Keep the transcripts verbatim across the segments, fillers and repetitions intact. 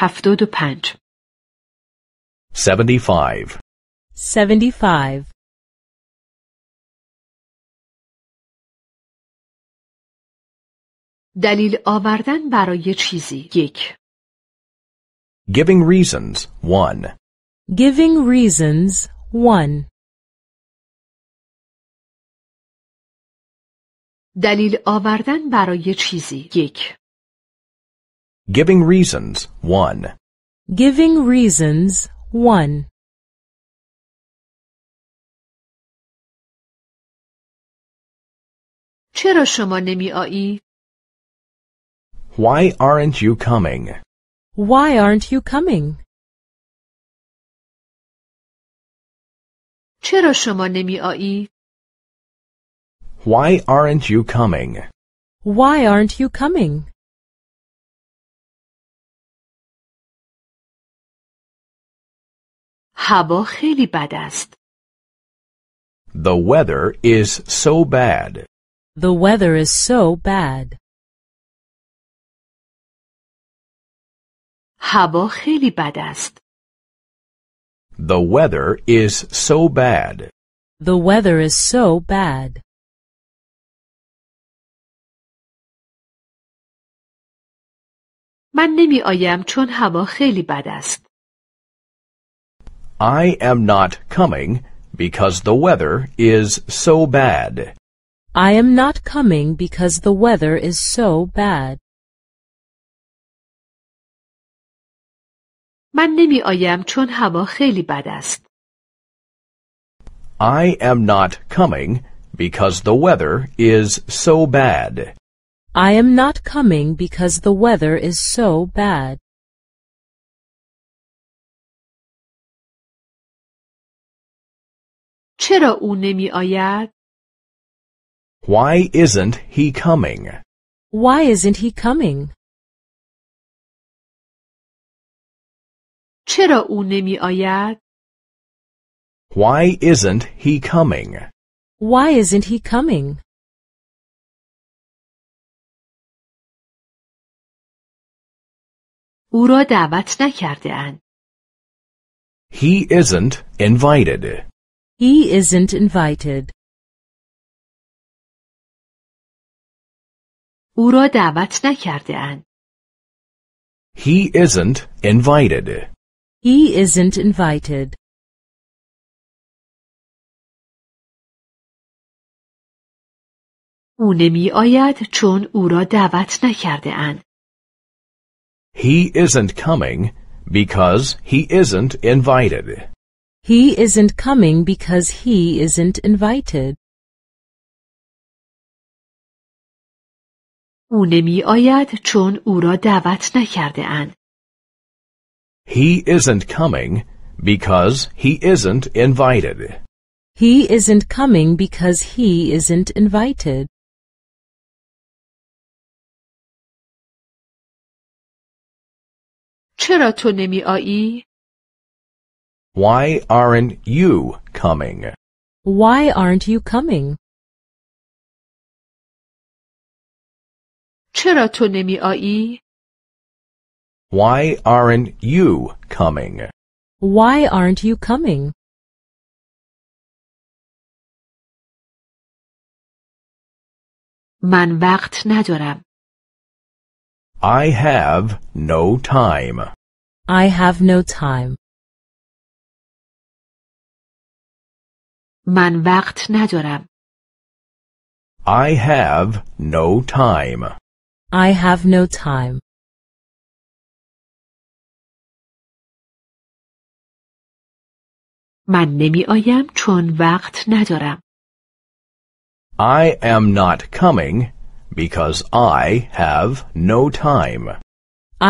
هفتاد و پنج. seventy-five. seventy-five. دلیل آوردن برای چیزی. یک. Giving reasons. One. Giving reasons. One. دلیل آوردن برای چیزی. یک. Giving reasons. One. Giving reasons. One. چرا شما نمی آیی؟ Why aren't you coming? Why aren't you coming? چرا شما نمی آیی؟ Why aren't you coming? Why aren't you coming? هوا خیلی بد است. The weather is so bad. The weather is so bad. هوا خیلی بد است. The weather is so bad. The weather is so bad. من نمی آیم چون هوا خیلی بد است. I am not coming because the weather is so bad. I am not coming because the weather is so bad. من نمی آیم چون هوا خیلی بد است. I am not coming because the weather is so bad. I am not coming because the weather is so bad. چرا او نمی آید؟ Why isn't he coming? Why isn't he coming? چرا او نمی آید؟ Why isn't he coming? Why isn't he coming? او را دعوت نکرده‌اند. He isn't invited. He isn't invited. او را دعوت نکرده‌اند. He isn't invited. He isn't invited. او نمی آید چون او را دعوت نکرده‌اند. He isn't coming because he isn't invited. He isn't coming because he isn't invited. او نمی آید چون او را دعوت نکرده‌اند. He isn't coming because he isn't invited. He isn't coming because he isn't invited. چرا تو نمی آیی؟ Why aren't you coming? Why aren't you coming? چرا تو نمی آیی؟ Why aren't you coming? Why aren't you coming? من وقت ندارم. I have no time. I have no time. من وقت ندارم. I have no time. I have no time. من نمی آیم چون وقت ندارم. I am not coming because I have no time.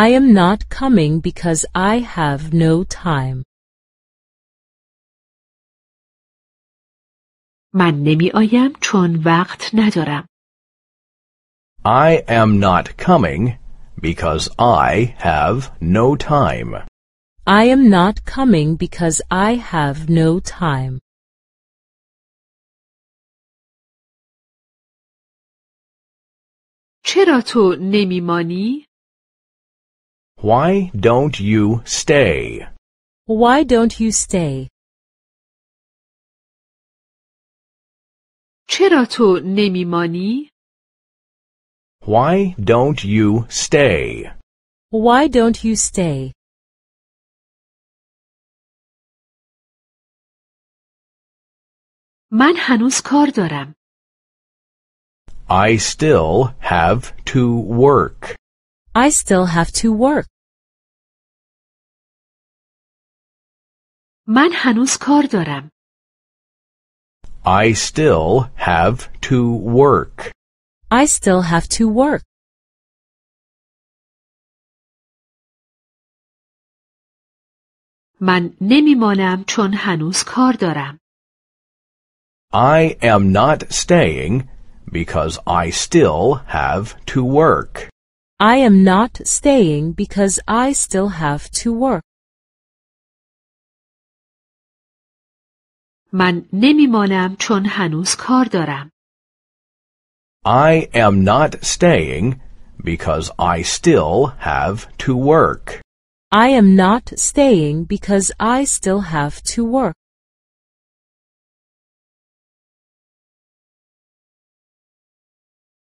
I am not coming because I have no time. من نمی آیم چون وقت ندارم. I am not coming because I have no time. I am not coming because I have no time. چرا تو نمی‌مانی؟ Why don't you stay? Why don't you stay? چرا تو نمیمانی؟ Why don't you stay? Why don't you stay? من هنوز کار دارم. I still have to work. I still have to work. من هنوز کار دارم. I still have to work. I still have to work. من نمیمانم چون هنوز کار دارم. I am not staying because I still have to work. I am not staying because I still have to work. من نمیمانم چون هنوز کار دارم. I am not staying because I still have to work. I am not staying because I still have to work.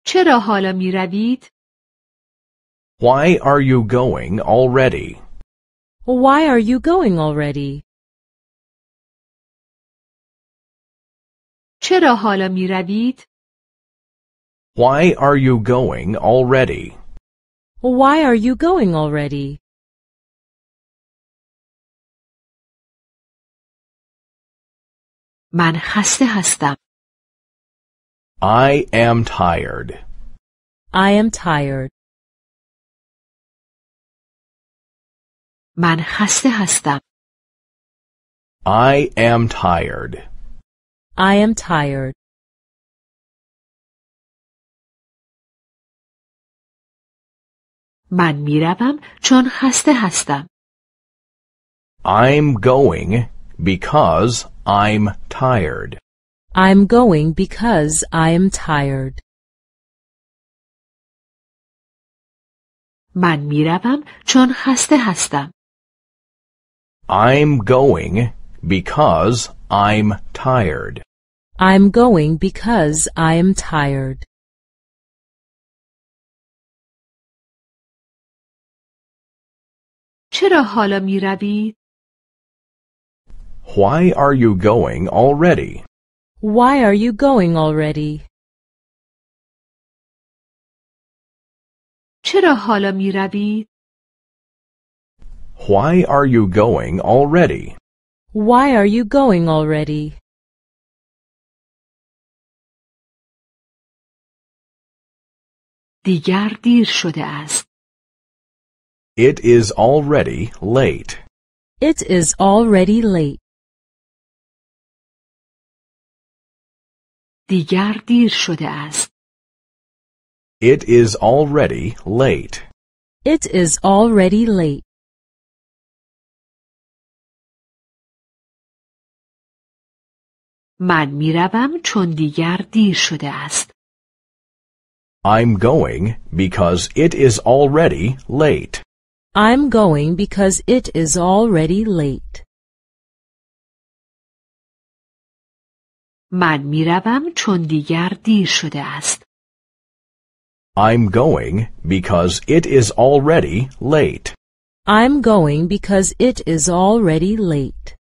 چرا حالا می روید؟ Why are you going already? Why are you going already? چرا حالا می روید؟ Why are you going already? Why are you going already? من خسته هستم. I am tired. I am tired. من خسته هستم. I am tired. I am tired. من میروم چون خسته هستم. I'm going because I'm tired. I'm going because I am tired. من میروم چون خسته هستم. I'm going because I'm tired. I'm going because I am tired. چرا حالا میروی؟ Why are you going already? Why are you going already? چرا حالا میروی؟ Why are you going already? Why are you going already? دیگر دیر شده است. It is already late. It is already late. دیگر دیر شده است. It is already late. It is already late. من میروم چون دیگر دیر شده است. I'm going because it is already late. I'm going because it is already late. من میروم چون دیگر دیر شده است. I'm going because it is already late. I'm going because it is already late.